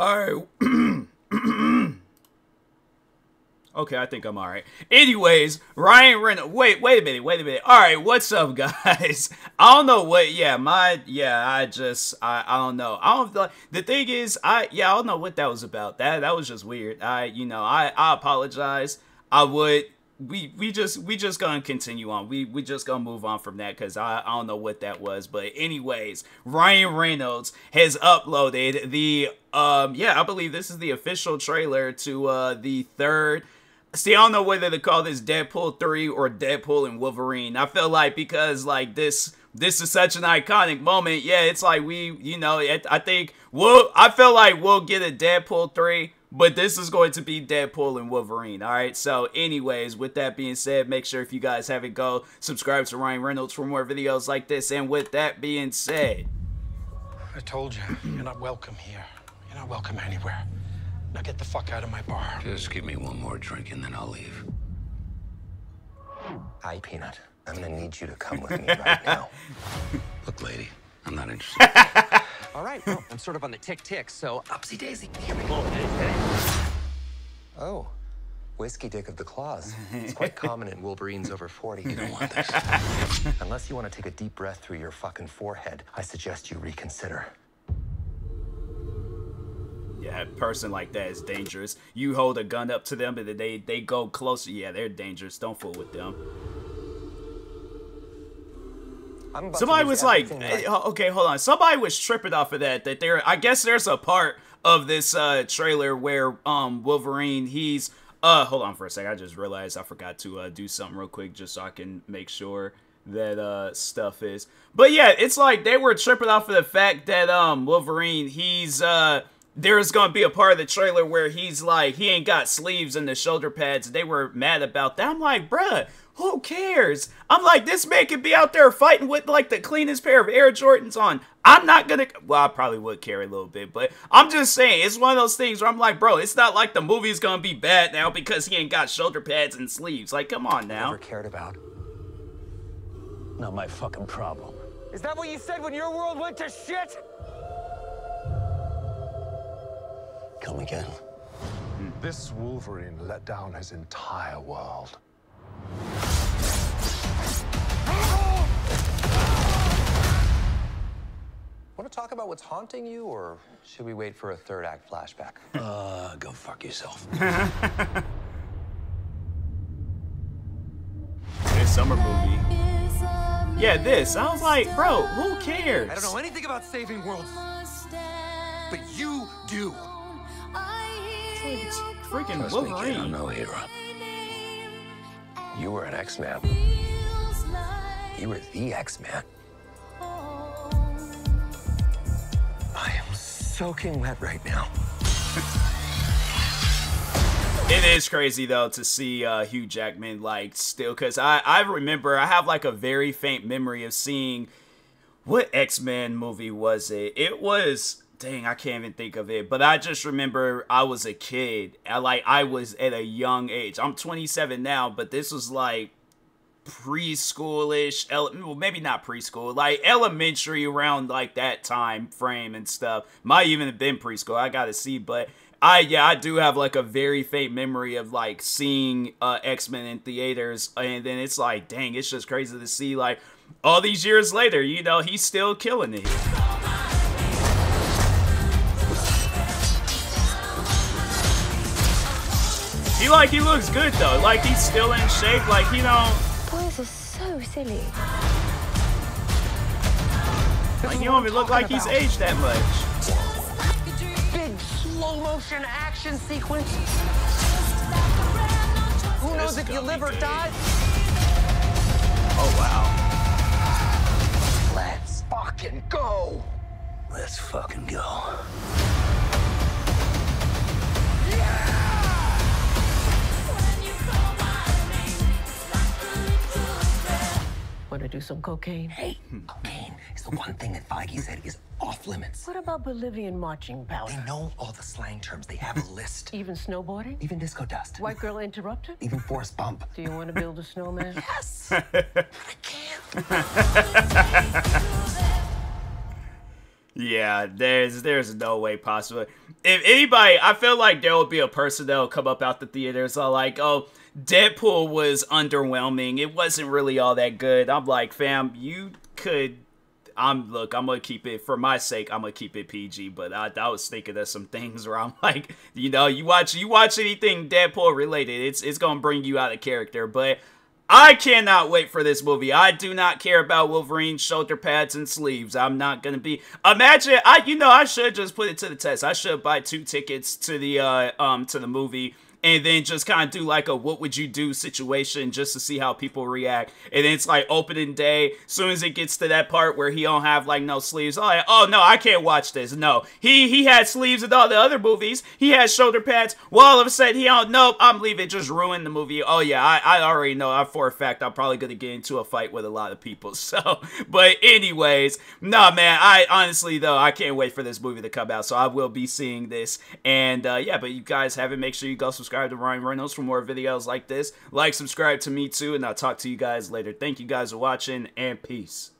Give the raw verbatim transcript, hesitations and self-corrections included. All right. Okay, I think I'm all right. Anyways, Ryan Reynolds. Wait, wait a minute, wait a minute. All right, what's up, guys? I don't know what. Yeah, my. Yeah, I just. I. I don't know. I don't. Like, the thing is, I. Yeah, I don't know what that was about. That. That was just weird. I. You know. I. I apologize. I would. We. We just. We just gonna continue on. We. We just gonna move on from that because I. I don't know what that was. But anyways, Ryan Reynolds has uploaded the. Um. Yeah, I believe this is the official trailer to uh the third. See, I don't know whether to call this Deadpool three or Deadpool and Wolverine. I feel like because, like, this this is such an iconic moment. Yeah, it's like we, you know, I think we'll, I feel like we'll get a Deadpool three, but this is going to be Deadpool and Wolverine, all right? So, anyways, with that being said, make sure if you guys haven't, go subscribe to Ryan Reynolds for more videos like this. And with that being said... I told you, you're not welcome here. You're not welcome anywhere. Now get the fuck out of my bar. Just give me one more drink and then I'll leave. Hi, Peanut. I'm gonna need you to come with me right now. Look, lady, I'm not interested. All right, well, I'm sort of on the tick-tick, so upsy-daisy. Here we go. Oh, whiskey dick of the claws. It's quite common in Wolverines over forty. You don't want this. Unless you want to take a deep breath through your fucking forehead, I suggest you reconsider. Yeah, a person like that is dangerous. You hold a gun up to them and they, they go closer. Yeah, they're dangerous. Don't fool with them. Somebody was like, hey, okay, hold on. Somebody was tripping off of that. That there, I guess there's a part of this uh, trailer where um, Wolverine, he's, uh, hold on for a second. I just realized I forgot to uh, do something real quick just so I can make sure that uh stuff is. But yeah, it's like they were tripping off of the fact that um Wolverine, he's... uh. There's gonna be a part of the trailer where he's like, he ain't got sleeves and the shoulder pads. They were mad about that. I'm like, bruh, who cares? I'm like, this man could be out there fighting with like the cleanest pair of Air Jordans on. I'm not gonna, well, I probably would care a little bit, but I'm just saying, it's one of those things where I'm like, bro, it's not like the movie's gonna be bad now because he ain't got shoulder pads and sleeves. Like, come on now. Never cared about. Not my fucking problem. Is that what you said when your world went to shit? Come again. This Wolverine let down his entire world. Want to talk about what's haunting you, or should we wait for a third act flashback? Uh, go fuck yourself. This summer movie. Yeah, this. I was like, bro, who cares? I don't know anything about saving worlds, but you do. It's freaking Trust Wolverine. Me, kid, I'm no hero. You were an X-Man. You were the X-Man. I am soaking wet right now. It is crazy though to see uh, Hugh Jackman like still, because I I remember I have like a very faint memory of seeing, what X-Men movie was it? It was. Dang, I can't even think of it. But I just remember I was a kid. I, like, I was at a young age. I'm twenty-seven now, but this was, like, preschoolish. Well, maybe not preschool. Like, elementary around, like, that time frame and stuff. Might even have been preschool. I gotta see. But, I yeah, I do have, like, a very faint memory of, like, seeing uh, X-Men in theaters. And then it's like, dang, it's just crazy to see, like, all these years later, you know, he's still killing it. He, like, he looks good, though. Like, he's still in shape. Like, you know... Boys are so silly. Like, you don't even look like he's aged that much. Big slow-motion action sequence. Who knows if you live or die? Oh, wow. Let's fucking go. Let's fucking go. Yeah! Want to do some cocaine? Hey, cocaine is the one thing that Feige said is off limits. What about Bolivian marching powder? They know all the slang terms. They have a list. Even snowboarding? Even disco dust. White girl interrupted? Even forest bump. Do you want to build a snowman? Yes! I can. Yeah, there's there's no way possible. If anybody, I feel like there will be a person that will come up out the theaters all like, oh, Deadpool was underwhelming. It wasn't really all that good. I'm like, fam, you could... I'm look, I'm gonna keep it, for my sake, I'm gonna keep it P G, but I, I was thinking of some things where I'm like, you know, you watch you watch anything Deadpool related, it's it's gonna bring you out of character. But I cannot wait for this movie. I do not care about Wolverine's shoulder pads and sleeves. I'm not gonna be imagine I you know, I should just put it to the test. I should buy two tickets to the uh um to the movie. And then just kind of do like a what would you do situation just to see how people react. And then it's like opening day. As soon as it gets to that part where he don't have like no sleeves, I'm like, oh no, I can't watch this. No, he he had sleeves in all the other movies. He had shoulder pads. Well, all of a sudden he don't. Nope, I'm leaving. Just ruined the movie. Oh yeah, I I already know. I for a fact I'm probably gonna get into a fight with a lot of people. So, but anyways, nah, man. I honestly though I can't wait for this movie to come out. So I will be seeing this. And uh, yeah, but you guys haven't. Make sure you go subscribe. Subscribe to Ryan Reynolds for more videos like this. Like, subscribe to me too, and I'll talk to you guys later. Thank you guys for watching, and peace.